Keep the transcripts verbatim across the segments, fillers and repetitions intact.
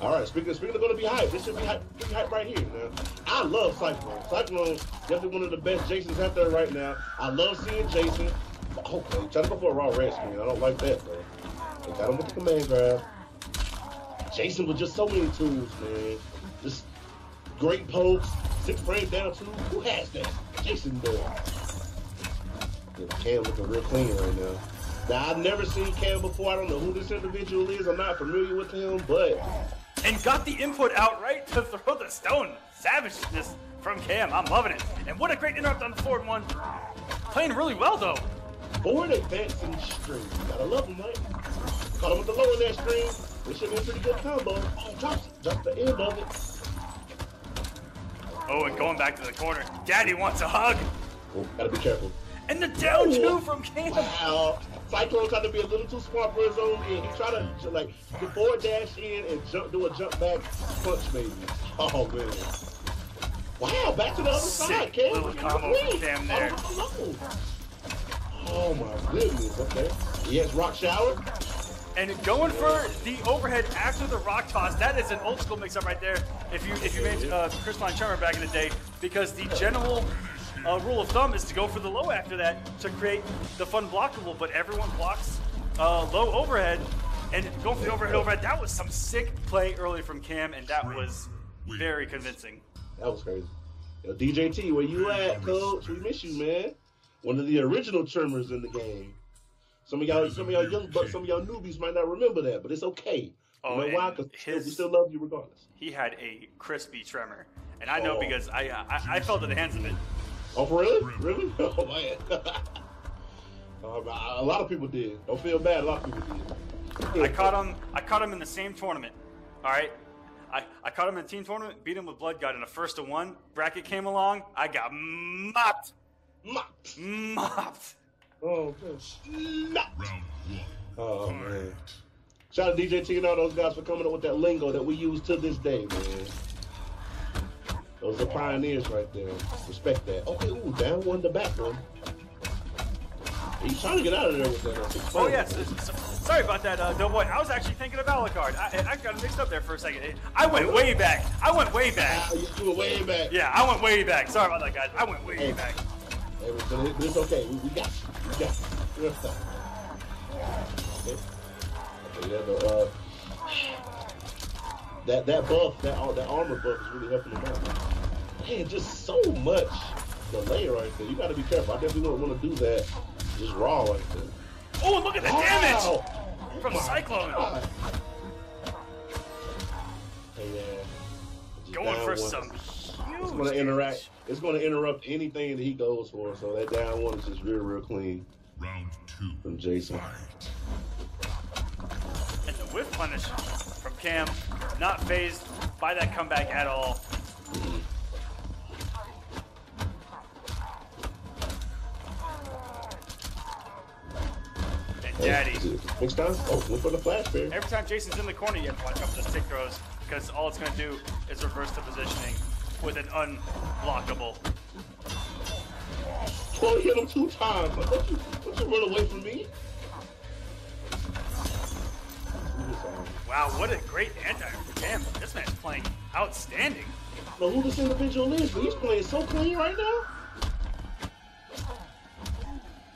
All right, speaking of, speaking of going to be hype, this should be hype, pretty hype right here, man. I love Cyclone. Cyclone's definitely one of the best Jasons out there right now. I love seeing Jason. Okay, I'm trying to go for a raw red screen. I don't like that, though. They got him with the command grab. Jason with just so many tools, man. Just great pokes, six frame down two. Who has that? Jason doing. Yeah, Cam looking real clean right now. Now, I've never seen Cam before. I don't know who this individual is. I'm not familiar with him, but... And got the input out right to throw the stone. Savageness from Cam. I'm loving it. And what a great interrupt on the forward one. Playing really well, though. Forward advancing string. Gotta love him, right? Caught him with the lower that string. This should be a pretty good combo. Oh, drops it. Drops the end of it. Oh, and going back to the corner. Daddy wants a hug. Oh, gotta be careful. And the down two from Cam. Wow. Cyclone tried to be a little too smart for his own end. He tried to, like, before dash in and jump, do a jump back punch, maybe. Oh, man. Wow, back to the other Sick side, Cam. Little combo from Cam there. Oh, my goodness. Okay. He has rock shower. And going for the overhead after the rock toss, that is an old school mix-up right there. If you if you made uh, Crystalline Tremor back in the day, because the general uh, rule of thumb is to go for the low after that to create the fun blockable. But everyone blocks uh, low overhead, and going for the overhead overhead. That was some sick play early from Cam, and that was very convincing. That was crazy. Yo, D J T, where you at, coach? We miss you, man. One of the original Tremors in the game. Some of y'all, some of y'all young bucks, some of y'all newbies might not remember that, but it's okay. You know why? Because we still love you regardless. He had a crispy tremor, and I know oh. because I, I I fell to the hands of it. Oh, really? Really? Oh man. A lot of people did. Don't feel bad. A lot of people did. I caught him. I caught him in the same tournament. All right. I, I caught him in a team tournament. Beat him with Blood God in a first to one. Bracket came along. I got mopped. Mopped. Mopped. Oh, gosh. Oh, man. Shout out to D J T and all those guys for coming up with that lingo that we use to this day, man. Those are pioneers right there. Respect that. Okay, ooh, down one to back one. He's trying to get out of there with that. Oh, yes. Yeah, so, so, sorry about that, uh, Doughboy. I was actually thinking of Alucard. I, I got it mixed up there for a second. I went way back. I went way back. Uh, you went way back. Yeah, I went way back. Sorry about that, guys. I went way hey. back. Hey, but it's okay. We, we got you. Yeah, okay. Okay, yeah, but, uh, that that buff, that that armor buff is really helping him out. Man, just so much delay right there. You gotta be careful. I definitely don't want to do that. Just raw right there. Oh, and look at the wow. damage from oh Cyclone. God. Hey, yeah. Going for once. some. It's going to interact. It's going to interrupt anything that he goes for. So that down one is just real, real clean. Round two from Jason. And the whiff punish from Cam, not phased by that comeback at all. And Daddy. Next time, oh, look for the flash bear. Every time Jason's in the corner, you have to watch out for the stick throws because all it's going to do is reverse the positioning with an unblockable. Oh, you hit him two times. Don't you, don't you run away from me? Wow, what a great anti. Damn, this man's playing outstanding. I don't know who this individual is, but he's playing so clean right now.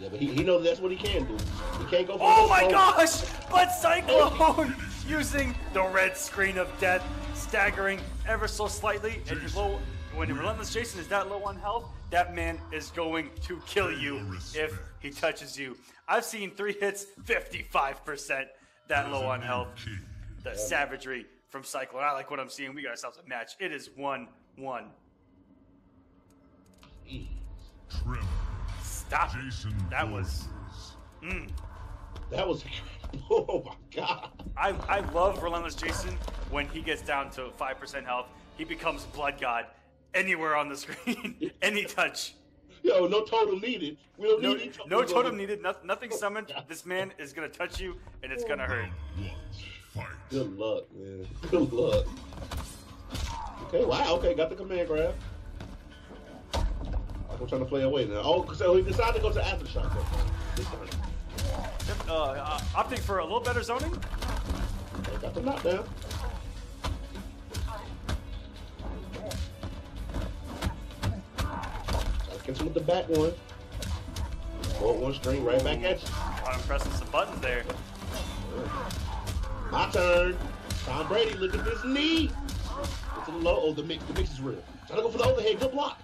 Yeah, but he, he knows that's what he can do. He can't go for Oh my phone. gosh! But Cyclone using the red screen of death, staggering ever so slightly, and you're low. When Relentless Jason is that low on health, that man is going to kill you if he touches you. I've seen three hits, fifty-five percent that low on health. The savagery from Cyclone. I like what I'm seeing. We got ourselves a match. It is one one. Stop. That was... Mm. That was... Oh, my God. I, I love Relentless Jason when he gets down to five percent health. He becomes Blood God anywhere on the screen, any touch. Yo, no totem needed. We don't no, need totem. No totem needed. No, nothing summoned. This man is going to touch you, and it's going to hurt. Good luck, man. Good luck. Okay, wow. Okay, got the command grab. I'm trying to play away now. Oh, so he decided to go to aftershock. Uh, uh, opting for a little better zoning. Got the knockdown. Gets him with the back one. Bolt one string right back at you. I'm pressing some buttons there. My turn. Tom Brady, look at this knee. It's a low. Oh, the mix, the mix is real. Try to go for the overhead. Good block.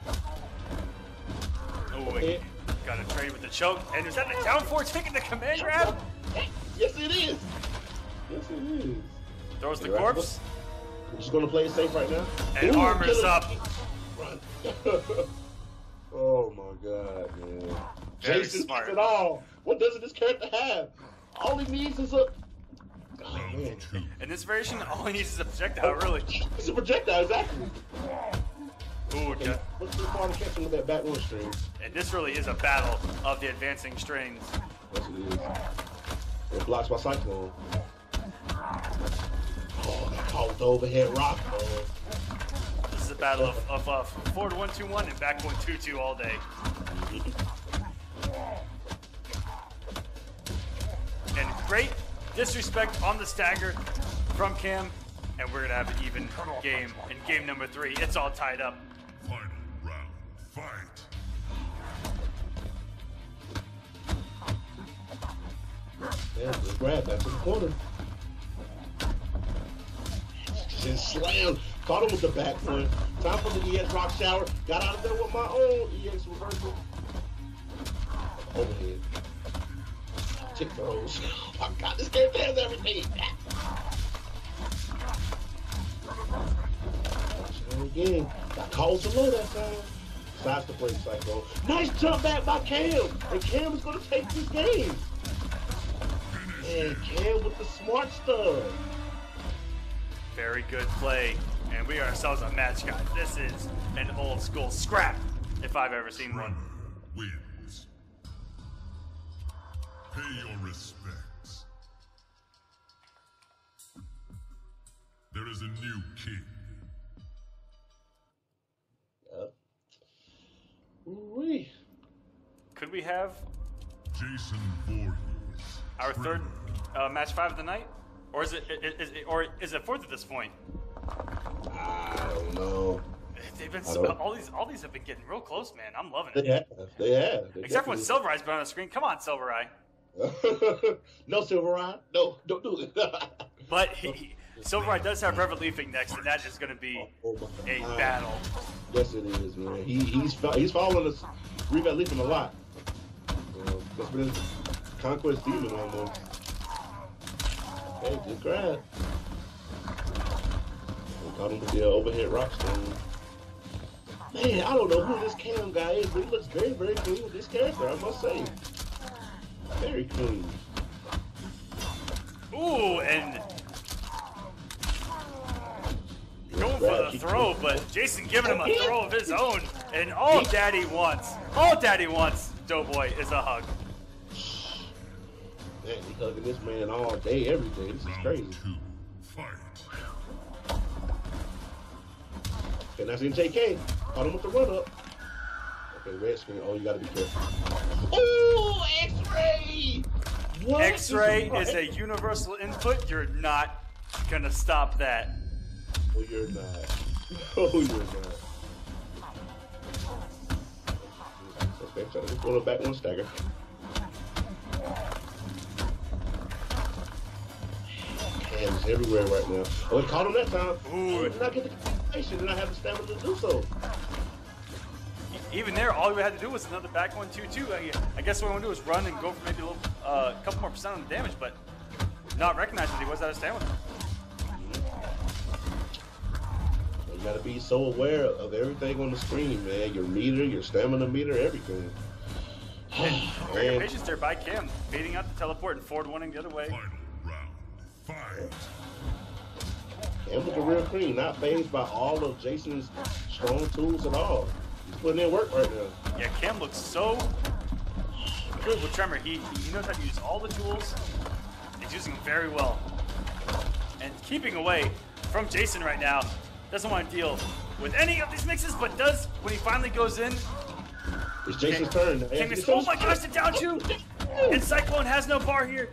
Oh, wait. Got a trade with the choke. And is that the down force taking the command grab? Yes, it is. Yes, it is. Throws the corpse. We're just going to play it safe right now. And ooh, armor's up. Run. Oh, my God, man. Very Jason smart. It all. What doesn't this character have? All he needs is a... Oh, man. In this version, all he needs is a projectile, really. It's a projectile, exactly. Ooh, okay. Yeah. What's the problem catching with that back one string? And this really is a battle of the advancing strings. Yes, it is. It blocks by Cyclone. Oh, that caught the overhead rock, man. This is a battle of, of uh, forward one two one and back one two two all day. And great disrespect on the stagger from Cam, and we're going to have an even game. In game number three, it's all tied up. Final round, fight. There's the grab back to the corner. And slam. Caught him with the back foot. Time for the E X rock shower. Got out of there with my own E X reversal. Overhead. Tick throws. Oh my God, this game has everything. Again. Got called to low that time. Decides to play Psycho. Nice jump back by Cam. And Cam is going to take this game. And Cam with the smart stuff. Very good play, and we are ourselves a match, guys. This is an old school scrap, if I've ever seen Tremor one. Wins. Pay your respects. There is a new king. Yep. Ooh-wee. Could we have Jason Voorhees? Our Tremor. third uh, match five of the night. Or is it, is it, or is it fourth at this point? I don't know. They've been so, don't. all these, all these have been getting real close, man. I'm loving it. They have. They have. They Except when Silver Eye's been on the screen. Come on, Silver Eye. No, Silver Eye. No, don't do it. But he, Silver Eye does have Reverend Leafing next, and that is going to be oh, oh a battle. Yes, it is, man. He, he's he's following us, Reverend Leafing a lot. Um, that's been his conquest demon almost. Hey, good grab. We got him with the uh, overhead rock stone. Man, I don't know who this Cam guy is, but he looks very, very clean with this character, I must say. Very clean. Ooh, and... Good going grab. for the throw, but Jason giving him a throw of his own. And all Daddy wants, all Daddy wants, Doughboy, is a hug. Man, he's hugging this man all day, every day. This is crazy. Okay, that's M J K. Caught him with the run-up. Okay, red screen. Oh, you gotta be careful. Ooh, X-Ray! X-Ray is, is a universal input. You're not gonna stop that. Oh, you're not. Oh, you're not. Okay, try to pull it back one stagger. It's everywhere right now. Oh, it caught him that time. Ooh. Did I get the confirmation? Did I have the stamina to do so? Even there, all we had to do was another back one, two, two. I guess what I want to do is run and go for maybe a little, uh, couple more percent on the damage, but not recognize that he was out of stamina. You gotta be so aware of everything on the screen, man. Your meter, your stamina meter, everything. And your patience there by Cam, baiting out the teleport and forward one the other way. Fight. Cam looking real clean, not phased by all of Jason's strong tools at all. He's putting in work right now. Yeah, Cam looks so good with Tremor. He, he knows how to use all the tools. He's using them very well. And keeping away from Jason right now. Doesn't want to deal with any of these mixes, but does when he finally goes in. It's Jason's turn. Cam is, oh my gosh, the down two! And Cyclone has no bar here.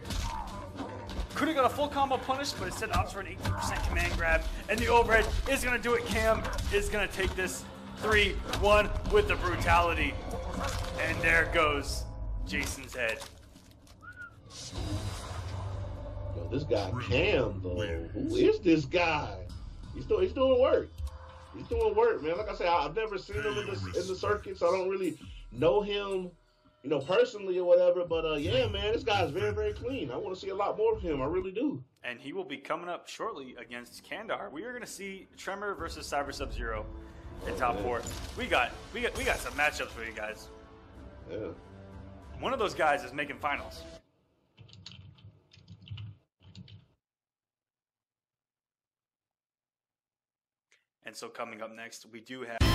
Could have got a full combo punish, but instead opts for an eighteen percent command grab, and the overhead is going to do it. Cam is going to take this three, one, with the brutality. And there goes Jason's head. Yo, this guy Cam, though. Who is this guy? He's doing, he's doing work. He's doing work, man. Like I said, I've never seen him in the, in the circuit, so I don't really know him, you know, personally or whatever. But, uh, yeah, man, this guy's very, very clean. I want to see a lot more of him. I really do. And he will be coming up shortly against Kandar. We are going to see Tremor versus Cyber Sub Zero in oh, top man. four. We got, we got we got some matchups for you guys. Yeah. One of those guys is making finals. And so coming up next, we do have...